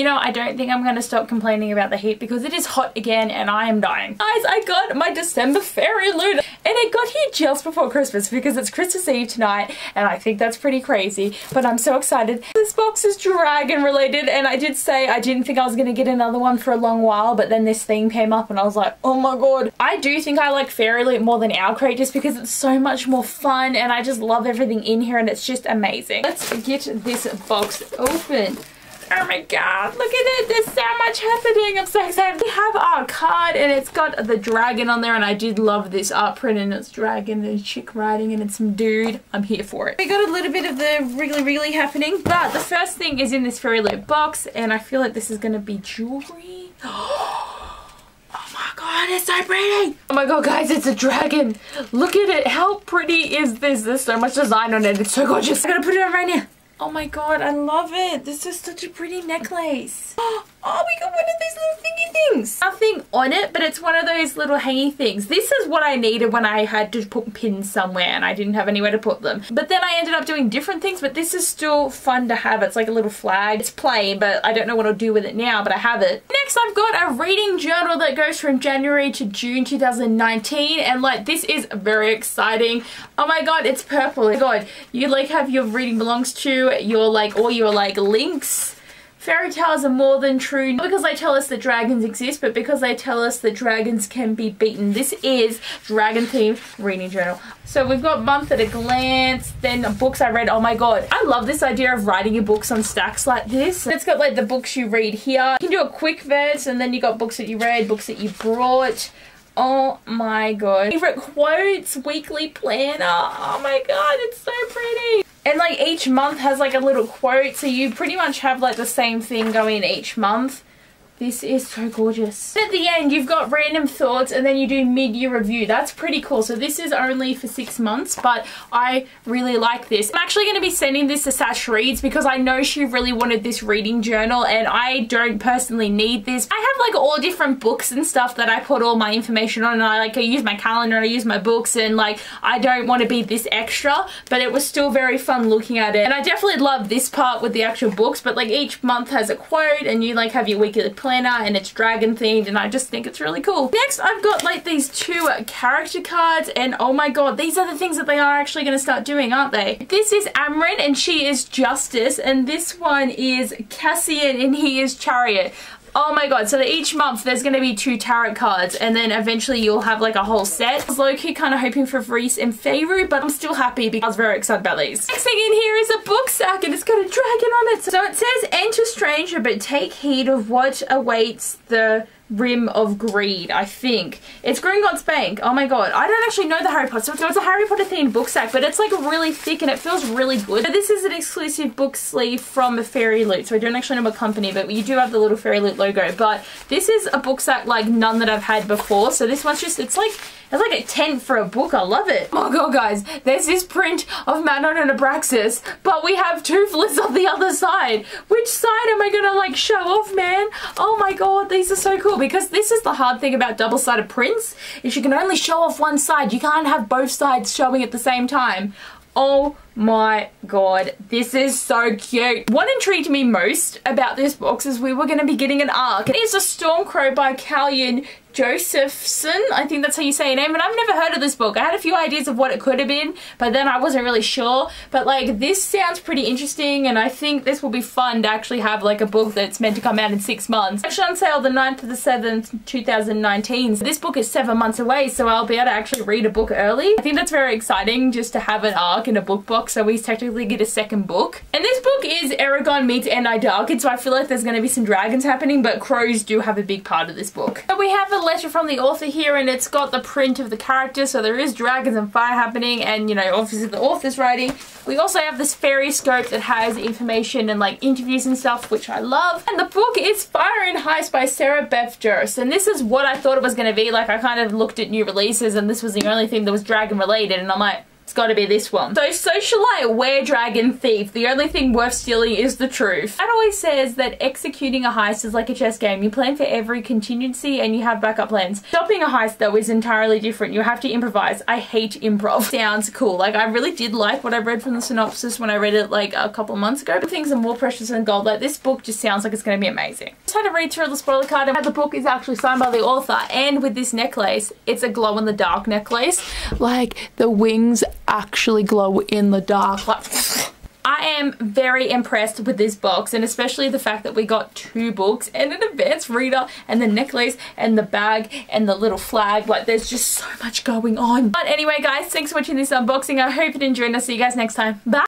You know, I don't think I'm going to stop complaining about the heat because it is hot again and I am dying. Guys, I got my December Fairy Loot and it got here just before Christmas because it's Christmas Eve tonight and I think that's pretty crazy, but I'm so excited. This box is dragon related and I did say I didn't think I was going to get another one for a long while, but then this thing came up and I was like, oh my god. I do think I like Fairy Loot more than Owlcrate just because it's so much more fun and I just love everything in here and it's just amazing. Let's get this box open. Oh my god, look at it, there's so much happening, I'm so excited. We have our card and it's got the dragon on there and I did love this art print and it's dragon and chick riding and it's some dude. I'm here for it. We got a little bit of the really happening, but the first thing is in this Fairy Loot box and I feel like this is going to be jewelry. Oh, it's so pretty! Oh my god, guys, it's a dragon! Look at it! How pretty is this? There's so much design on it. It's so gorgeous. I'm gonna put it on right now. Oh my god, I love it. This is such a pretty necklace. Oh, we got one of these little thingy things. Nothing on it, but it's one of those little hangy things. This is what I needed when I had to put pins somewhere and I didn't have anywhere to put them. But then I ended up doing different things, but this is still fun to have. It's like a little flag. It's plain, but I don't know what I'll do with it now, but I have it. Next, I've got a reading journal that goes from January to June 2019. And like, this is very exciting. Oh my god, it's purple. Oh my god, you like have your reading belongs to your like all your like links. Fairy tales are more than true, not because they tell us that dragons exist, but because they tell us that dragons can be beaten. This is dragon themed reading journal. So we've got month at a glance, then books I read. Oh my god, I love this idea of writing your books on stacks like this. It's got like the books you read here. You can do a quick verse and then you got books that you read, books that you brought. Oh my god. Favorite quotes, weekly planner. Oh my god, it's so pretty. And like each month has like a little quote, so you pretty much have like the same thing going each month. This is so gorgeous. At the end, you've got random thoughts and then you do mid-year review. That's pretty cool. So this is only for 6 months, but I really like this. I'm actually going to be sending this to Sasha Reads because I know she really wanted this reading journal and I don't personally need this. I have like all different books and stuff that I put all my information on and I use my calendar and I use my books and like I don't want to be this extra, but it was still very fun looking at it. And I definitely love this part with the actual books, but like each month has a quote and you like have your weekly and it's dragon themed and I just think it's really cool. Next, I've got like these two character cards and oh my god, these are the things that they are actually going to start doing, aren't they? This is Amarin and she is Justice and this one is Cassian and he is Chariot. Oh my god, so that each month there's going to be two tarot cards and then eventually you'll have like a whole set. I was low-key kind of hoping for Varese and Feyre, but I'm still happy because I was very excited about these. Next thing in here is a book sack and it's got a dragon on it. So it says, enter stranger but take heed of what awaits the Rim of Greed, I think. It's Gringotts Bank. Oh my god. I don't actually know the Harry Potter, so it's a Harry Potter themed book sack, but it's like really thick and it feels really good. So this is an exclusive book sleeve from Fairy Loot, so I don't actually know what company, but you do have the little Fairy Loot logo, but this is a book sack like none that I've had before, so this one's just, it's like a tent for a book. I love it. Oh my god, guys, there's this print of Manon and Abraxas, but we have Toothless on the other side. Which side am I gonna like show off, man? Oh my god, these are so cool. Because this is the hard thing about double-sided prints, is you can only show off one side. You can't have both sides showing at the same time. Oh my god, this is so cute. What intrigued me most about this box is we were going to be getting an arc. It is The Stormcrow by Callian Josephson. I think that's how you say your name, and I've never heard of this book. I had a few ideas of what it could have been, but then I wasn't really sure. But like, this sounds pretty interesting, and I think this will be fun to actually have like a book that's meant to come out in 6 months. Actually on sale the 9th of the 7th, 2019. So this book is 7 months away, so I'll be able to actually read a book early. I think that's very exciting just to have an arc in a book box, so we technically get a second book. And this book is Eragon meets Andi Darkid, so I feel like there's going to be some dragons happening, but crows do have a big part of this book. So we have a letter from the author here and it's got the print of the character, so there is dragons and fire happening and, you know, obviously the author's writing. We also have this fairy scope that has information and like interviews and stuff, which I love. And the book is Fire and Heist by Sarah Beth Durst, and this is what I thought it was going to be. Like, I kind of looked at new releases and this was the only thing that was dragon related and I'm like, It's gotta be this one. So socialite, were-dragon thief. The only thing worth stealing is the truth. That always says that executing a heist is like a chess game. You plan for every contingency and you have backup plans. Stopping a heist though is entirely different. You have to improvise. I hate improv. Sounds cool. Like I really did like what I read from the synopsis when I read it like a couple months ago. But things are more precious than gold. Like this book just sounds like it's gonna be amazing. Just had to read through the spoiler card and the book is actually signed by the author. And with this necklace, it's a glow in the dark necklace. Like the wings actually glow in the dark. I am very impressed with this box, and especially the fact that we got 2 books and an advanced reader and the necklace and the bag and the little flag. Like there's just so much going on. But anyway guys, thanks for watching this unboxing. I hope you enjoyed and I'll see you guys next time. Bye!